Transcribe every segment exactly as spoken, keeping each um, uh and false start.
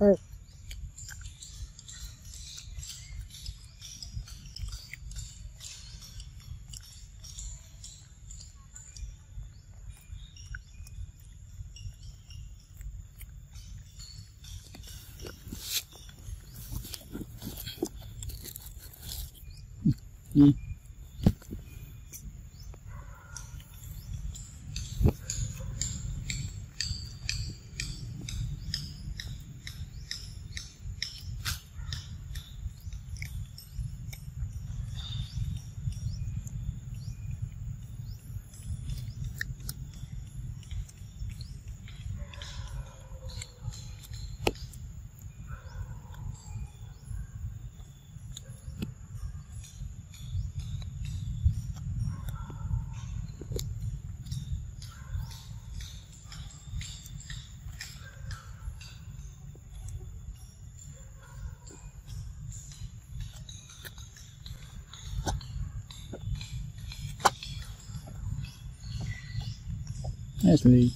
All right. Mm-hmm. That's me.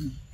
Mm.